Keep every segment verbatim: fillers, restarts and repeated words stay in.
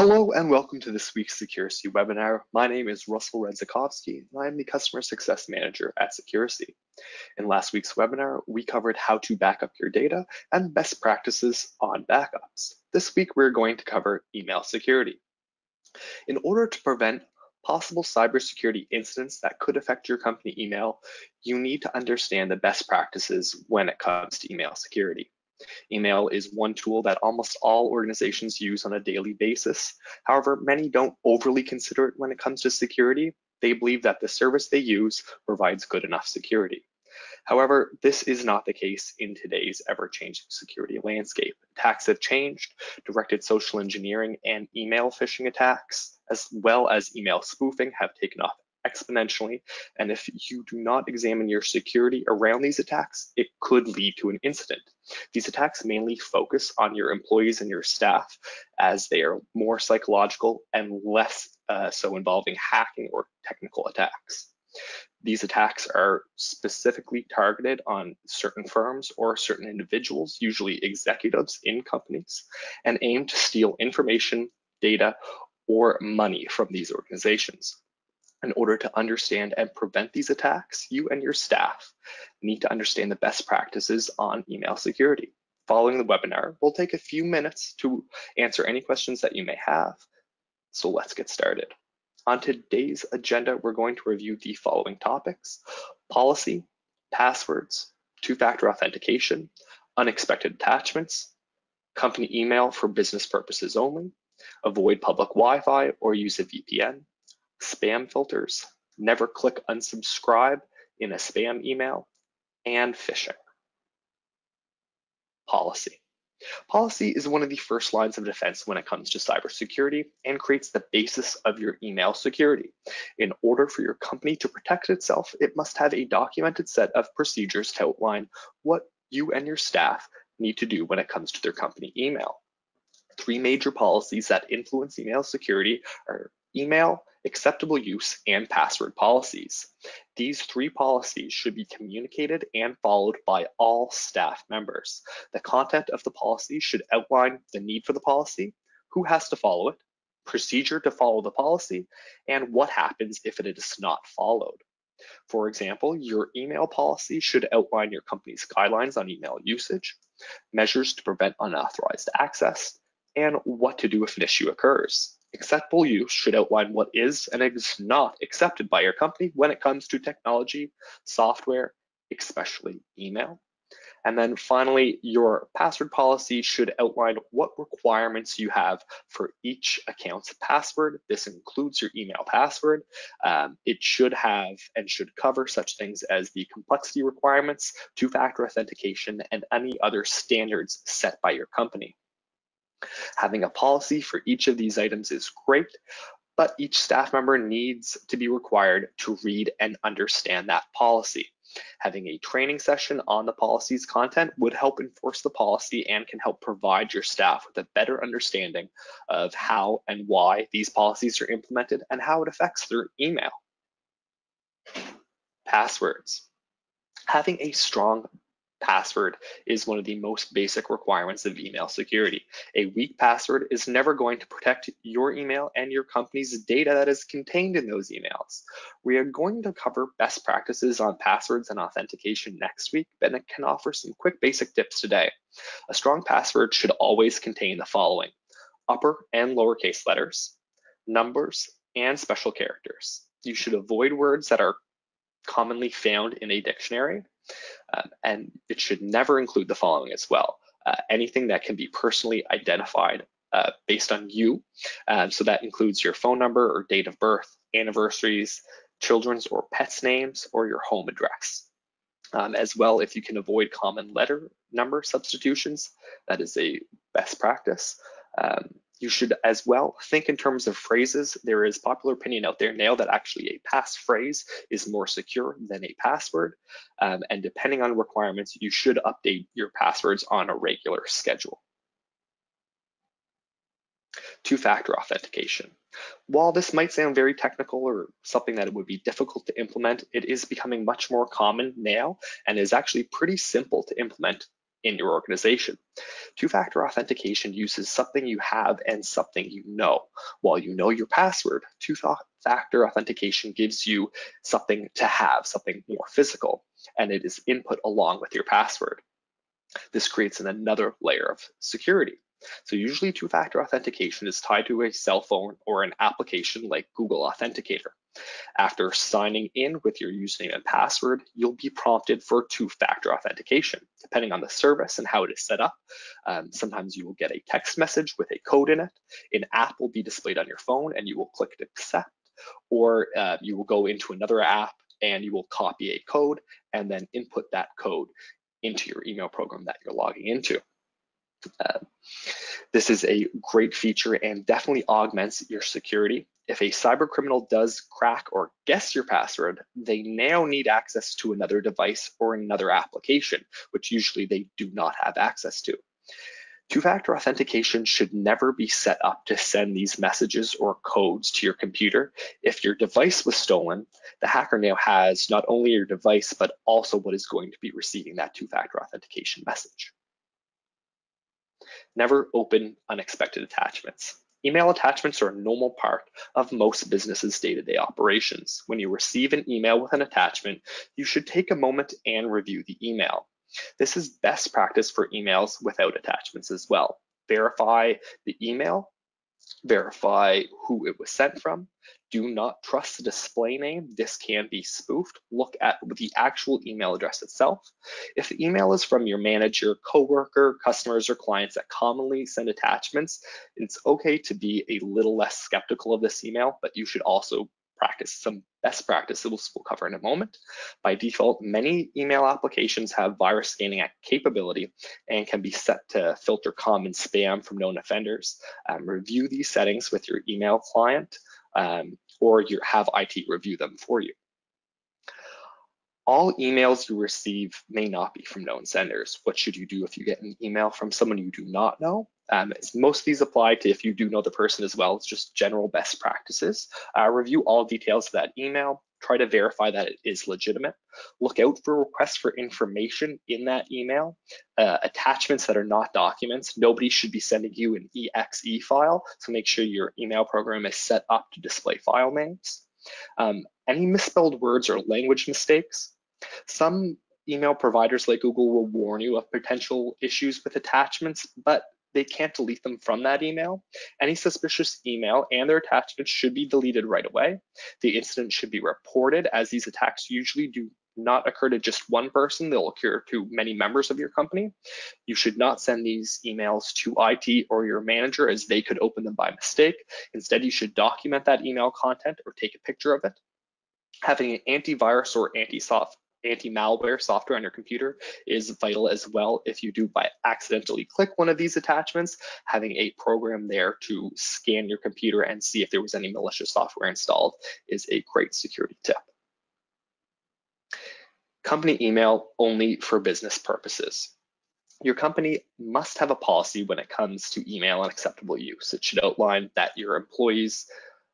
Hello and welcome to this week's Securicy webinar. My name is Russell Redzikowski, and I am the Customer Success Manager at Securicy. In last week's webinar, we covered how to back up your data and best practices on backups. This week, we're going to cover email security. In order to prevent possible cybersecurity incidents that could affect your company email, you need to understand the best practices when it comes to email security. Email is one tool that almost all organizations use on a daily basis. However, many don't overly consider it when it comes to security. They believe that the service they use provides good enough security. However, this is not the case in today's ever-changing security landscape. Attacks have changed, directed social engineering and email phishing attacks, as well as email spoofing, have taken off exponentially, and if you do not examine your security around these attacks, it could lead to an incident. These attacks mainly focus on your employees and your staff, as they are more psychological and less uh, so involving hacking or technical attacks. These attacks are specifically targeted on certain firms or certain individuals, usually executives in companies, and aim to steal information, data, or money from these organizations. In order to understand and prevent these attacks, you and your staff need to understand the best practices on email security. Following the webinar, we'll take a few minutes to answer any questions that you may have. So let's get started. On today's agenda, we're going to review the following topics: policy, passwords, two-factor authentication, unexpected attachments, company email for business purposes only, avoid public Wi-Fi or use a V P N, spam filters, never click unsubscribe in a spam email, and phishing. Policy. Policy is one of the first lines of defense when it comes to cybersecurity and creates the basis of your email security. In order for your company to protect itself, it must have a documented set of procedures to outline what you and your staff need to do when it comes to their company email. Three major policies that influence email security are email, acceptable use, and password policies. These three policies should be communicated and followed by all staff members. The content of the policy should outline the need for the policy, who has to follow it, procedure to follow the policy, and what happens if it is not followed. For example, your email policy should outline your company's guidelines on email usage, measures to prevent unauthorized access, and what to do if an issue occurs. Acceptable use should outline what is and is not accepted by your company when it comes to technology, software, especially email. And then finally, your password policy should outline what requirements you have for each account's password. This includes your email password. Um, it should have and should cover such things as the complexity requirements, two-factor authentication, and any other standards set by your company. Having a policy for each of these items is great, but each staff member needs to be required to read and understand that policy. Having a training session on the policy's content would help enforce the policy and can help provide your staff with a better understanding of how and why these policies are implemented and how it affects their email. Passwords. Having a strong password is one of the most basic requirements of email security. A weak password is never going to protect your email and your company's data that is contained in those emails. We are going to cover best practices on passwords and authentication next week, but I can offer some quick basic tips today. A strong password should always contain the following: upper and lowercase letters, numbers, and special characters. You should avoid words that are commonly found in a dictionary. Um, and it should never include the following as well. Uh, anything that can be personally identified uh, based on you. Um, so that includes your phone number or date of birth, anniversaries, children's or pets' names, or your home address. Um, as well, if you can avoid common letter number substitutions, that is a best practice. Um, You should as well think in terms of phrases. There is popular opinion out there now that actually a passphrase is more secure than a password. Um, and depending on requirements, you should update your passwords on a regular schedule. Two-factor authentication. While this might sound very technical or something that it would be difficult to implement, it is becoming much more common now and is actually pretty simple to implement in your organization. Two-factor authentication uses something you have and something you know. While you know your password, two-factor authentication gives you something to have, something more physical, and it is input along with your password. This creates another layer of security. So usually two-factor authentication is tied to a cell phone or an application like Google Authenticator. After signing in with your username and password, you'll be prompted for two-factor authentication. Depending on the service and how it is set up, um, sometimes you will get a text message with a code in it. An app will be displayed on your phone and you will click accept, or uh, you will go into another app and you will copy a code and then input that code into your email program that you're logging into. Uh, this is a great feature and definitely augments your security. If a cyber criminal does crack or guess your password, they now need access to another device or another application, which usually they do not have access to. Two-factor authentication should never be set up to send these messages or codes to your computer. If your device was stolen, the hacker now has not only your device, but also what is going to be receiving that two-factor authentication message. Never open unexpected attachments. Email attachments are a normal part of most businesses' day-to-day operations. When you receive an email with an attachment, you should take a moment and review the email. This is best practice for emails without attachments as well. Verify the email, verify who it was sent from. Do not trust the display name. This can be spoofed. Look at the actual email address itself. If the email is from your manager, coworker, customers, or clients that commonly send attachments, it's okay to be a little less skeptical of this email, but you should also practice some best practices we'll cover in a moment. By default, many email applications have virus scanning capability and can be set to filter common spam from known offenders. Um, review these settings with your email client um, or you have I T review them for you. All emails you receive may not be from known senders. What should you do if you get an email from someone you do not know? Um, most of these apply to if you do know the person as well. It's just general best practices. Uh, review all details of that email. Try to verify that it is legitimate. Look out for requests for information in that email. Uh, attachments that are not documents. Nobody should be sending you an E X E file, so make sure your email program is set up to display file names. Um, any misspelled words or language mistakes. Some email providers like Google will warn you of potential issues with attachments, but they can't delete them from that email. Any suspicious email and their attachments should be deleted right away. The incident should be reported, as these attacks usually do not occur to just one person. They'll occur to many members of your company. You should not send these emails to I T or your manager, as they could open them by mistake. Instead, you should document that email content or take a picture of it. Having an antivirus or anti-soft anti-malware software on your computer is vital as well. If you do by accidentally click one of these attachments, having a program there to scan your computer and see if there was any malicious software installed is a great security tip. Company email only for business purposes. Your company must have a policy when it comes to email and acceptable use. It should outline that your employees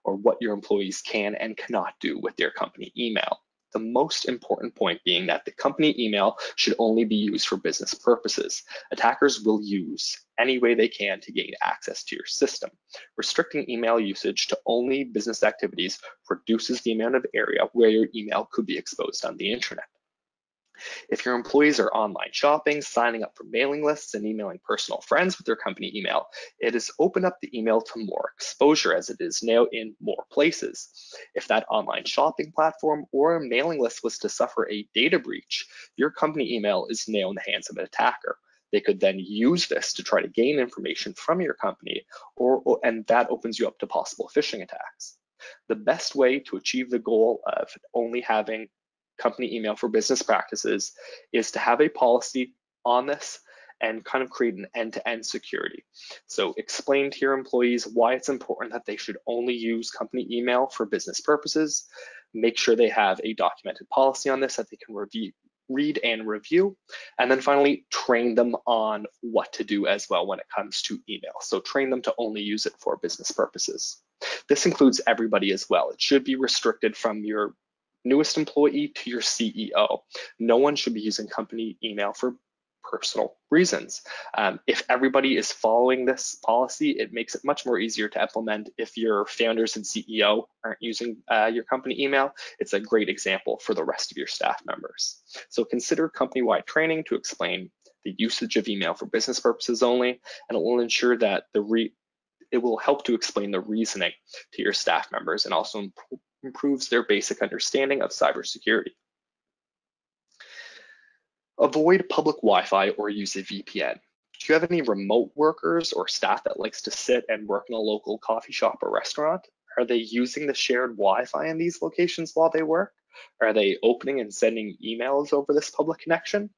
or what your employees can and cannot do with their company email. The most important point being that the company email should only be used for business purposes. Attackers will use any way they can to gain access to your system. Restricting email usage to only business activities reduces the amount of area where your email could be exposed on the internet. If your employees are online shopping, signing up for mailing lists, and emailing personal friends with their company email, it has opened up the email to more exposure, as it is now in more places. If that online shopping platform or mailing list was to suffer a data breach, your company email is now in the hands of an attacker. They could then use this to try to gain information from your company, or, and that opens you up to possible phishing attacks. The best way to achieve the goal of only having company email for business practices is to have a policy on this and kind of create an end-to-end security. So explain to your employees why it's important that they should only use company email for business purposes. Make sure they have a documented policy on this that they can review, read and review. And then finally, train them on what to do as well when it comes to email. So train them to only use it for business purposes. This includes everybody as well. It should be restricted from your newest employee to your C E O. No one should be using company email for personal reasons. Um, if everybody is following this policy, it makes it much more easier to implement. If your founders and C E O aren't using uh, your company email, it's a great example for the rest of your staff members. So consider company-wide training to explain the usage of email for business purposes only, and it will ensure that the re it will help to explain the reasoning to your staff members, and also imp improves their basic understanding of cybersecurity. Avoid public Wi-Fi or use a V P N. Do you have any remote workers or staff that likes to sit and work in a local coffee shop or restaurant? Are they using the shared Wi-Fi in these locations while they work? Are they opening and sending emails over this public connection?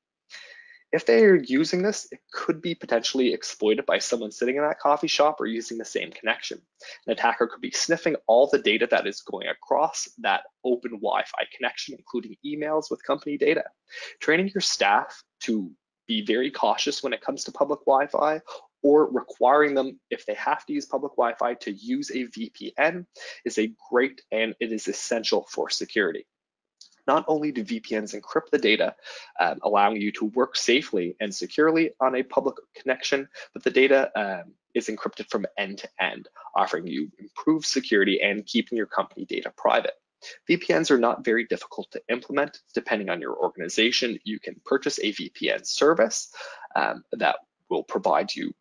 If they are using this, it could be potentially exploited by someone sitting in that coffee shop or using the same connection. An attacker could be sniffing all the data that is going across that open Wi-Fi connection, including emails with company data. Training your staff to be very cautious when it comes to public Wi-Fi, or requiring them, if they have to use public Wi-Fi, to use a V P N is a great, and it is essential for security. Not only do V P Ns encrypt the data, um, allowing you to work safely and securely on a public connection, but the data um, is encrypted from end to end, offering you improved security and keeping your company data private. V P Ns are not very difficult to implement. Depending on your organization, you can purchase a V P N service um, that will provide you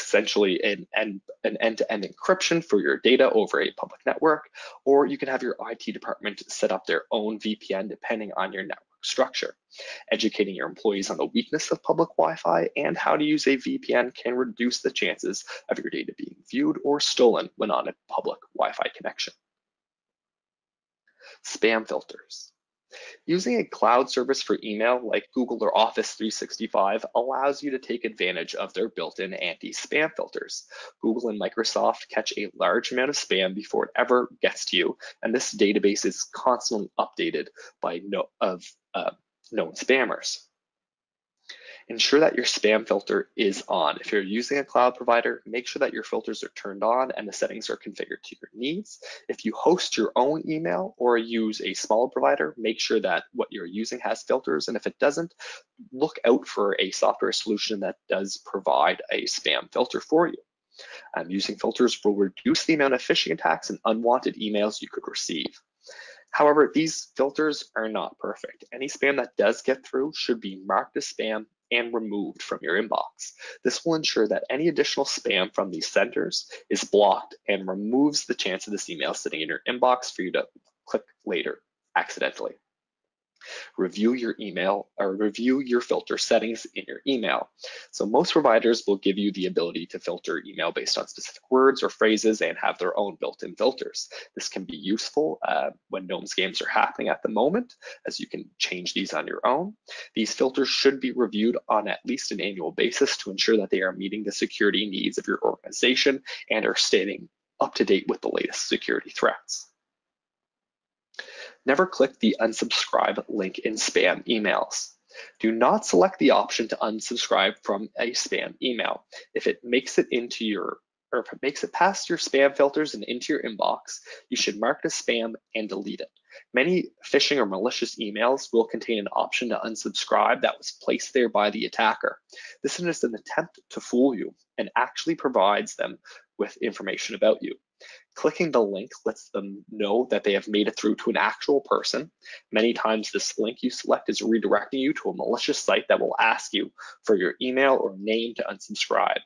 essentially an, an, an end-to-end encryption for your data over a public network, or you can have your I T department set up their own V P N depending on your network structure. Educating your employees on the weakness of public Wi-Fi and how to use a V P N can reduce the chances of your data being viewed or stolen when on a public Wi-Fi connection. Spam filters. Using a cloud service for email like Google or Office three sixty-five allows you to take advantage of their built-in anti-spam filters. Google and Microsoft catch a large amount of spam before it ever gets to you, and this database is constantly updated by no, of uh, known spammers. Ensure that your spam filter is on. If you're using a cloud provider, make sure that your filters are turned on and the settings are configured to your needs. If you host your own email or use a smaller provider, make sure that what you're using has filters. And if it doesn't, look out for a software solution that does provide a spam filter for you. Um, using filters will reduce the amount of phishing attacks and unwanted emails you could receive. However, these filters are not perfect. Any spam that does get through should be marked as spam and removed from your inbox. This will ensure that any additional spam from these senders is blocked and removes the chance of this email sitting in your inbox for you to click later accidentally. Review your email or review your filter settings in your email. So most providers will give you the ability to filter email based on specific words or phrases and have their own built-in filters. This can be useful uh, when known scams are happening at the moment, as you can change these on your own. These filters should be reviewed on at least an annual basis to ensure that they are meeting the security needs of your organization and are staying up to date with the latest security threats. Never click the unsubscribe link in spam emails. Do not select the option to unsubscribe from a spam email. If it makes it into your, or if it makes it past your spam filters and into your inbox, you should mark it as spam and delete it. Many phishing or malicious emails will contain an option to unsubscribe that was placed there by the attacker. This is an attempt to fool you and actually provides them with information about you. Clicking the link lets them know that they have made it through to an actual person. Many times this link you select is redirecting you to a malicious site that will ask you for your email or name to unsubscribe.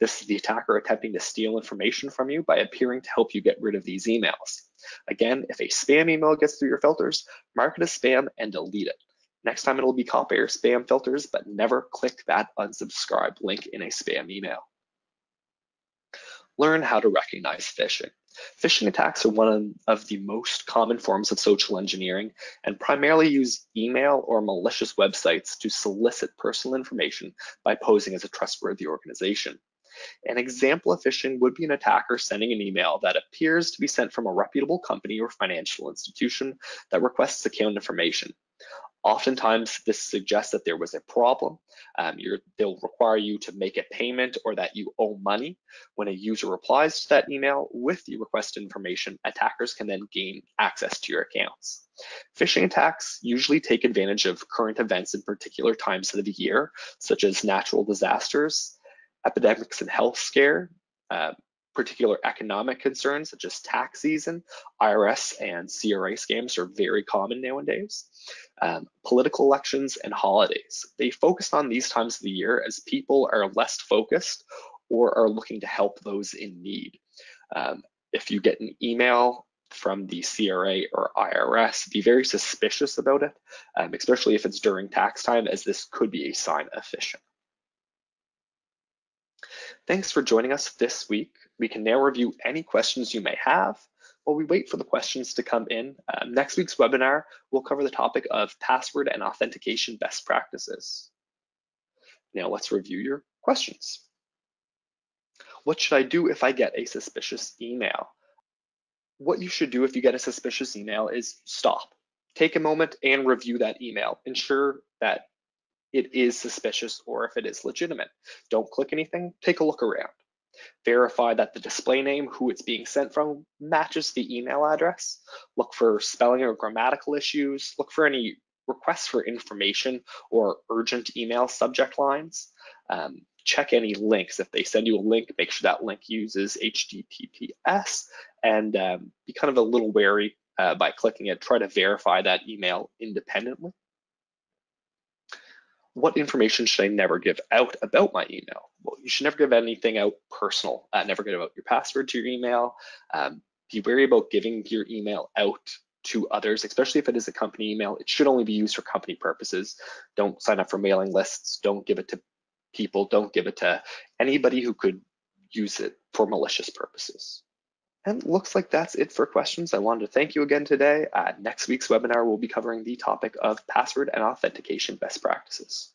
This is the attacker attempting to steal information from you by appearing to help you get rid of these emails. Again, if a spam email gets through your filters, mark it as spam and delete it. Next time it'll be caught by your spam filters, but never click that unsubscribe link in a spam email. Learn how to recognize phishing. Phishing attacks are one of the most common forms of social engineering and primarily use email or malicious websites to solicit personal information by posing as a trustworthy organization. An example of phishing would be an attacker sending an email that appears to be sent from a reputable company or financial institution that requests account information. Oftentimes, this suggests that there was a problem. Um, you're, they'll require you to make a payment or that you owe money. When a user replies to that email with the requested information, attackers can then gain access to your accounts. Phishing attacks usually take advantage of current events in particular times of the year, such as natural disasters, epidemics and health scare, uh, particular economic concerns such as tax season. I R S and C R A scams are very common nowadays. Um, political elections and holidays. They focus on these times of the year as people are less focused or are looking to help those in need. Um, if you get an email from the C R A or I R S, be very suspicious about it, um, especially if it's during tax time, as this could be a sign of phishing. Thanks for joining us this week. We can now review any questions you may have while we wait for the questions to come in. Uh, next week's webinar will cover the topic of password and authentication best practices. Now let's review your questions. What should I do if I get a suspicious email? What you should do if you get a suspicious email is stop. Take a moment and review that email. Ensure that it is suspicious or if it is legitimate. Don't click anything, take a look around. Verify that the display name, who it's being sent from, matches the email address. Look for spelling or grammatical issues. Look for any requests for information or urgent email subject lines. Um, check any links. If they send you a link, make sure that link uses H T T P S, and um, be kind of a little wary uh, by clicking it. Try to verify that email independently. What information should I never give out about my email? Well, you should never give anything out personal. Uh, never give out your password to your email. Um, be wary about giving your email out to others, especially if it is a company email. It should only be used for company purposes. Don't sign up for mailing lists. Don't give it to people. Don't give it to anybody who could use it for malicious purposes. And looks like that's it for questions. I wanted to thank you again today. Uh, next week's webinar will be covering the topic of password and authentication best practices.